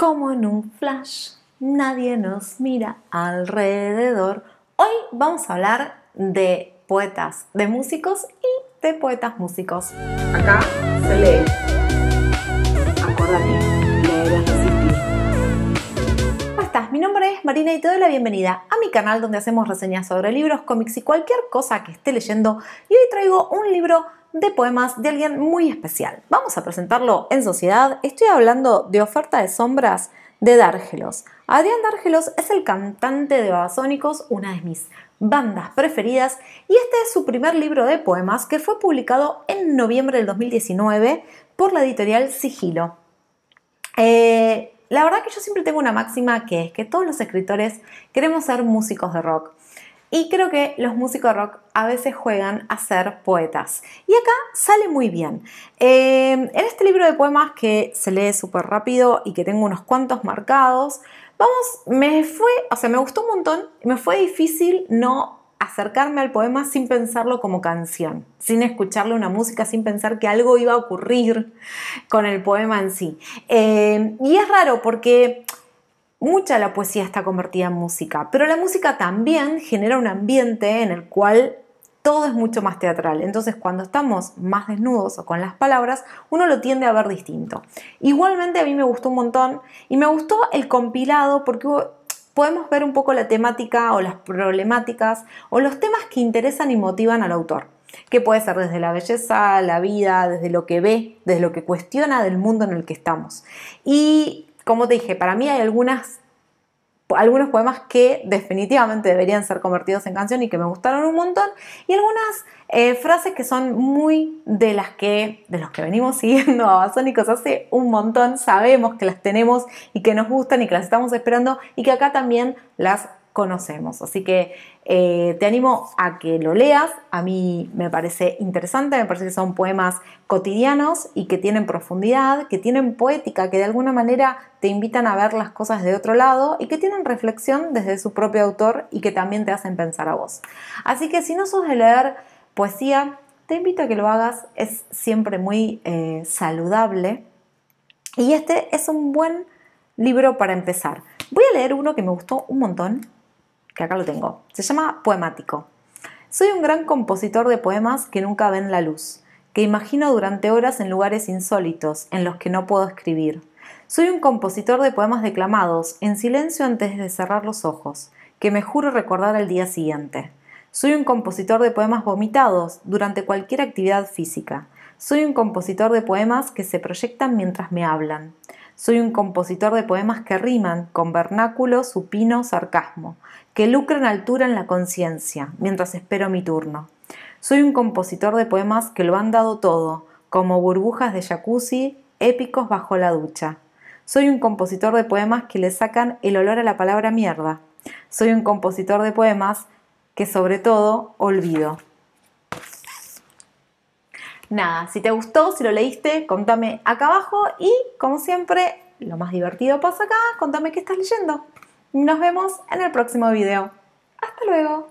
Como en un flash, nadie nos mira alrededor. Hoy vamos a hablar de poetas, de músicos y de poetas músicos. Acá se lee. Acuérdate, leer es resistir. ¿Cómo estás? Mi nombre es Marina y te doy la bienvenida a mi canal donde hacemos reseñas sobre libros, cómics y cualquier cosa que esté leyendo. Y hoy traigo un libro de poemas de alguien muy especial. Vamos a presentarlo en sociedad. Estoy hablando de Oferta de sombras de Dárgelos. Adrián Dárgelos es el cantante de Babasónicos, una de mis bandas preferidas, y este es su primer libro de poemas que fue publicado en noviembre del 2019 por la editorial Sigilo. La verdad que yo siempre tengo una máxima, que es que todos los escritores queremos ser músicos de rock. Y creo que los músicos rock a veces juegan a ser poetas. Y acá sale muy bien. En este libro de poemas que se lee súper rápido y que tengo unos cuantos marcados, me gustó un montón. Me fue difícil no acercarme al poema sin pensarlo como canción, sin escucharle una música, sin pensar que algo iba a ocurrir con el poema en sí. Y es raro porque mucha de la poesía está convertida en música, pero la música también genera un ambiente en el cual todo es mucho más teatral. Entonces, cuando estamos más desnudos o con las palabras, uno lo tiende a ver distinto. Igualmente, a mí me gustó un montón y me gustó el compilado porque podemos ver un poco la temática o las problemáticas o los temas que interesan y motivan al autor, que puede ser desde la belleza, la vida, desde lo que ve, desde lo que cuestiona del mundo en el que estamos. Y como te dije, para mí hay algunos poemas que definitivamente deberían ser convertidos en canción y que me gustaron un montón, y algunas frases que son muy de los que venimos siguiendo a Babasónicos hace un montón. Sabemos que las tenemos y que nos gustan y que las estamos esperando y que acá también las conocemos. Así que te animo a que lo leas. A mí me parece interesante, me parece que son poemas cotidianos y que tienen profundidad, que tienen poética, que de alguna manera te invitan a ver las cosas de otro lado y que tienen reflexión desde su propio autor y que también te hacen pensar a vos. Así que si no sos de leer poesía, te invito a que lo hagas. Es siempre muy saludable y este es un buen libro para empezar. Voy a leer uno que me gustó un montón, que acá lo tengo. Se llama Poemático. Soy un gran compositor de poemas que nunca ven la luz, que imagino durante horas en lugares insólitos en los que no puedo escribir. Soy un compositor de poemas declamados en silencio antes de cerrar los ojos, que me juro recordar al día siguiente. Soy un compositor de poemas vomitados durante cualquier actividad física. Soy un compositor de poemas que se proyectan mientras me hablan. Soy un compositor de poemas que riman con vernáculo, supino, sarcasmo, que lucran altura en la conciencia mientras espero mi turno. Soy un compositor de poemas que lo han dado todo, como burbujas de jacuzzi, épicos bajo la ducha. Soy un compositor de poemas que le sacan el olor a la palabra mierda. Soy un compositor de poemas que sobre todo olvido. Nada, si te gustó, si lo leíste, contame acá abajo y, como siempre, lo más divertido pasa acá, contame qué estás leyendo. Nos vemos en el próximo video. ¡Hasta luego!